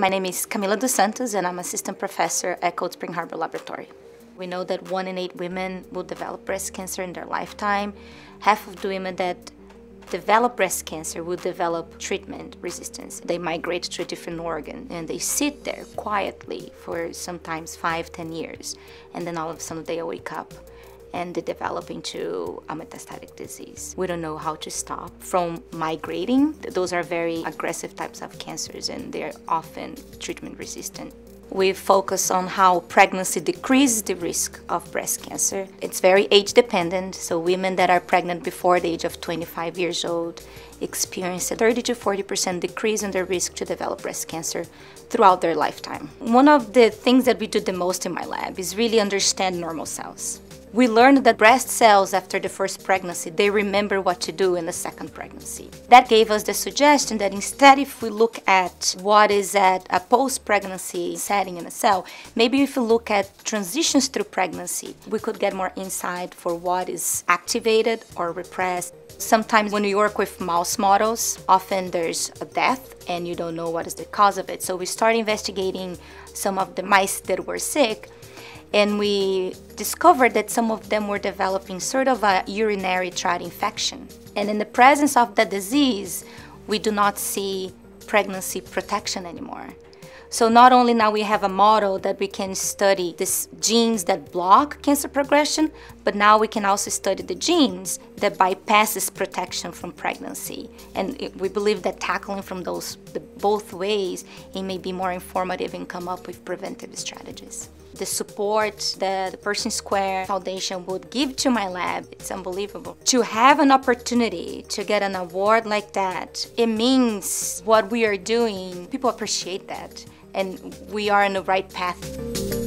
My name is Camila dos Santos and I'm assistant professor at Cold Spring Harbor Laboratory. We know that 1 in 8 women will develop breast cancer in their lifetime. Half of the women that develop breast cancer will develop treatment resistance. They migrate to a different organ and they sit there quietly for sometimes 5–10 years. And then all of a sudden they wake up and they develop into a metastatic disease. We don't know how to stop from migrating. Those are very aggressive types of cancers and they're often treatment resistant. We focus on how pregnancy decreases the risk of breast cancer. It's very age dependent, so women that are pregnant before the age of 25 years old experience a 30–40% decrease in their risk to develop breast cancer throughout their lifetime. One of the things that we do the most in my lab is really understand normal cells. We learned that breast cells after the first pregnancy, they remember what to do in the second pregnancy. That gave us the suggestion that instead if we look at what is at a post-pregnancy setting in a cell, maybe if we look at transitions through pregnancy, we could get more insight for what is activated or repressed. Sometimes when you work with mouse models, often there's a death and you don't know what is the cause of it. So we started investigating some of the mice that were sick, and we discovered that some of them were developing sort of a urinary tract infection. And in the presence of that disease, we do not see pregnancy protection anymore. So not only now we have a model that we can study these genes that block cancer progression, but now we can also study the genes that bypasses protection from pregnancy. And we believe that tackling from those both ways, it may be more informative and come up with preventive strategies. The support that the Pershing Square Foundation would give to my lab, it's unbelievable. To have an opportunity to get an award like that, it means what we are doing, people appreciate that. And we are on the right path.